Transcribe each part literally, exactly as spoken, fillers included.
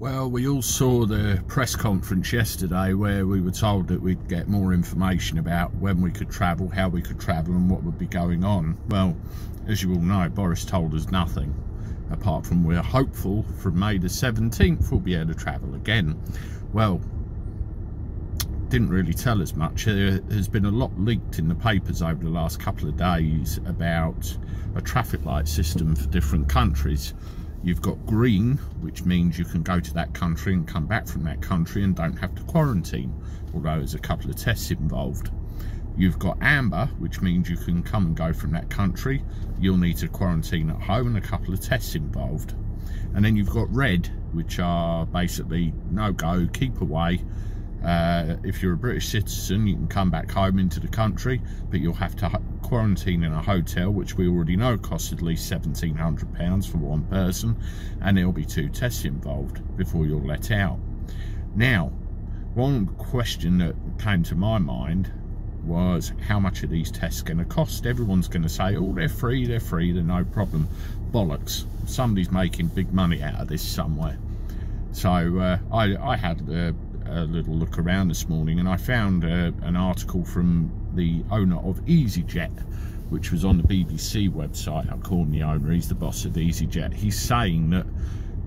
Well, we all saw the press conference yesterday where we were told that we'd get more information about when we could travel, how we could travel and what would be going on. Well, as you all know, Boris told us nothing, apart from we're hopeful from May the seventeenth we'll be able to travel again. Well, didn't really tell us much. There has been a lot leaked in the papers over the last couple of days about a traffic light system for different countries. You've got green, which means you can go to that country and come back from that country and don't have to quarantine, although there's a couple of tests involved. You've got amber, which means you can come and go from that country. You'll need to quarantine at home and a couple of tests involved. And then you've got red, which are basically no-go, keep away. Uh, if you're a British citizen, you can come back home into the country, but you'll have to quarantine in a hotel, which we already know costs at least seventeen hundred pounds for one person, and there'll be two tests involved before you're let out. Now, one question that came to my mind was, how much are these tests going to cost? Everyone's going to say, oh, they're free, they're free, they're no problem. Bollocks. Somebody's making big money out of this somewhere. So uh, I, I had the uh, a little look around this morning, and I found uh, an article from the owner of EasyJet, which was on the B B C website. I call him the owner, he's the boss of EasyJet. He's saying that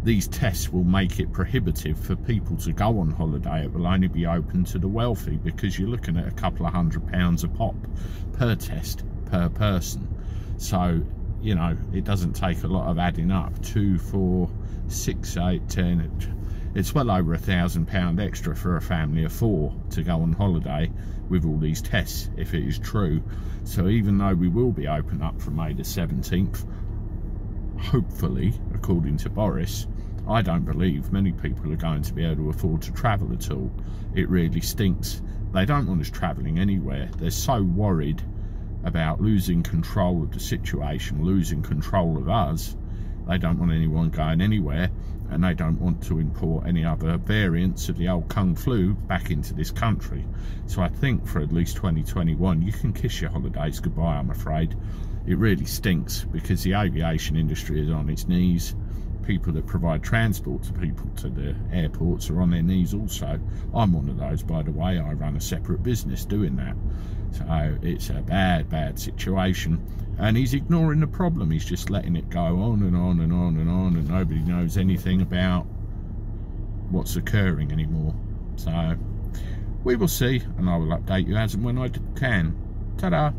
these tests will make it prohibitive for people to go on holiday. It will only be open to the wealthy, because you're looking at a couple of hundred pounds a pop per test per person. So, you know, it doesn't take a lot of adding up. Two, four, six, eight, ten. It's well over a thousand pound extra for a family of four to go on holiday with all these tests, if it is true. So even though we will be open up from May the seventeenth, hopefully, according to Boris, I don't believe many people are going to be able to afford to travel at all. It really stinks. They don't want us travelling anywhere. They're so worried about losing control of the situation, losing control of us. They don't want anyone going anywhere, and they don't want to import any other variants of the old Kung flu back into this country. So I think for at least twenty twenty-one, you can kiss your holidays goodbye, I'm afraid. It really stinks, because the aviation industry is on its knees. People that provide transport to people to the airports are on their knees also. I'm one of those, by the way. I run a separate business doing that. So it's a bad, bad situation. And he's ignoring the problem. He's just letting it go on and on and on and on, and nobody knows anything about what's occurring anymore. So we will see, and I will update you as and when I can. Ta-da!